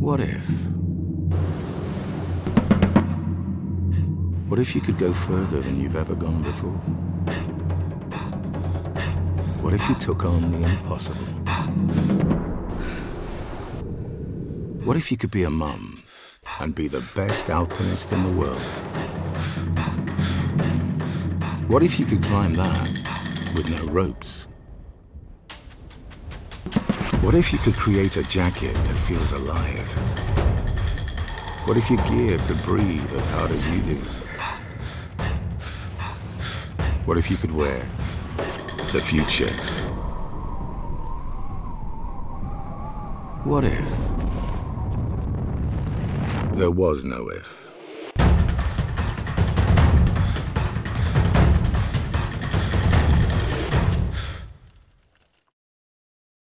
What if? What if you could go further than you've ever gone before? What if you took on the impossible? What if you could be a mum and be the best alpinist in the world? What if you could climb that with no ropes? What if you could create a jacket that feels alive? What if you geared to breathe as hard as you do? What if you could wear the future? What if? There was no if.